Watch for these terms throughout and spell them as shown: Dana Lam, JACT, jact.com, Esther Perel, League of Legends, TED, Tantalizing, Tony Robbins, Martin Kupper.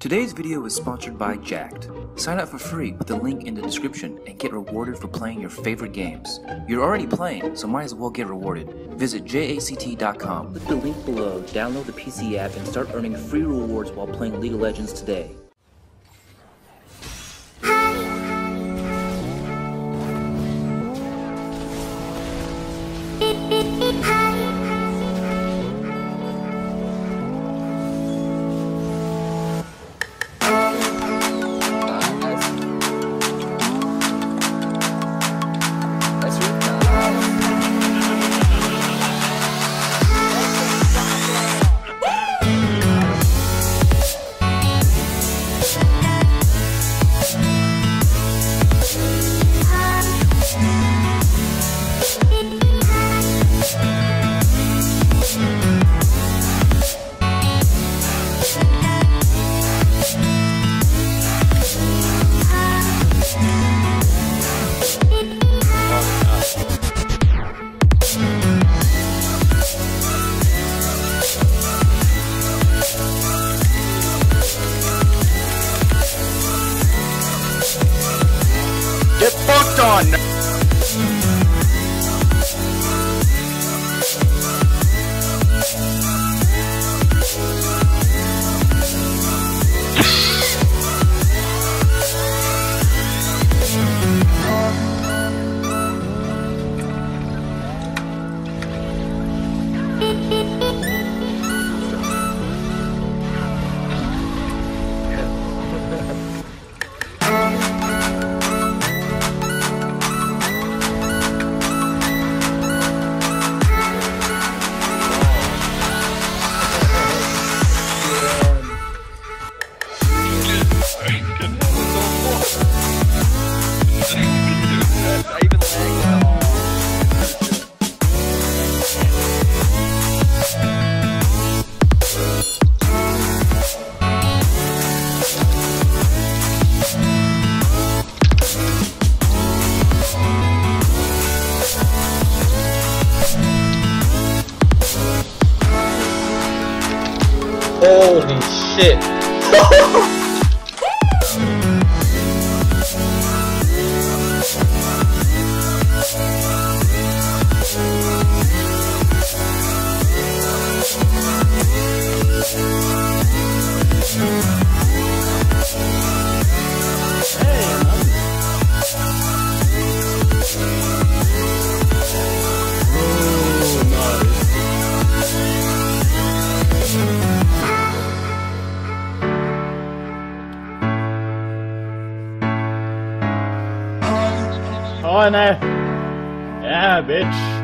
Today's video is sponsored by JACT. Sign up for free with the link in the description and get rewarded for playing your favorite games. You're already playing, so might as well get rewarded. Visit jact.com. Click the link below, download the PC app, and start earning free rewards while playing League of Legends today. Get fucked on! Holy shit! Oh, no. Yeah, bitch.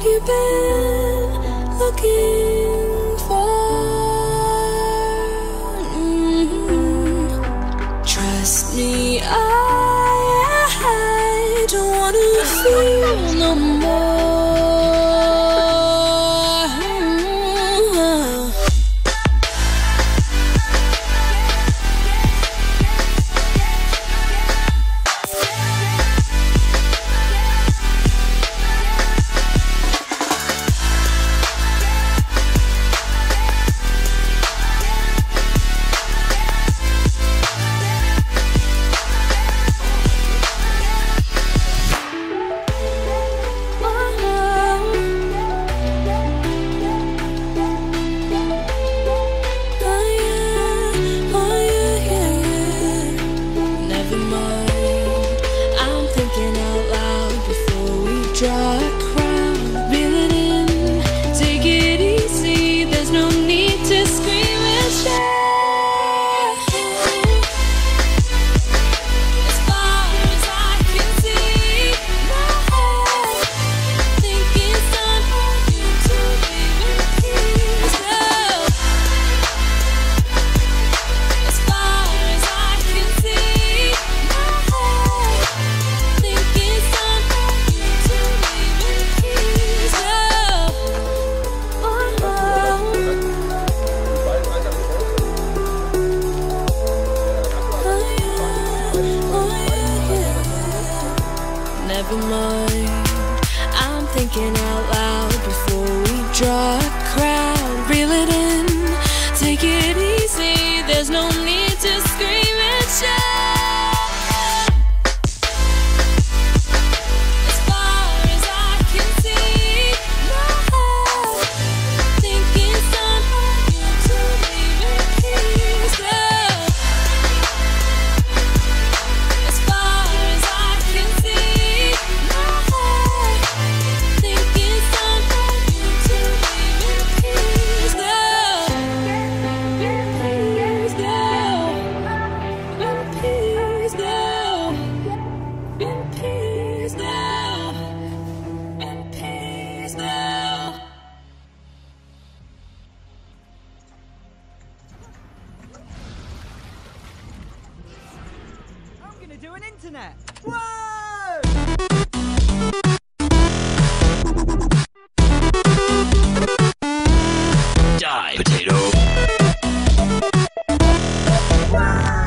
what you've been looking for. Trust me, I don't want to feel no more. Never mind, I'm thinking out loud before we draw a crowd. Reel it in, take it easy, there's no need to scream and shout. Do an internet. Whoa! Die, potato. Whoa!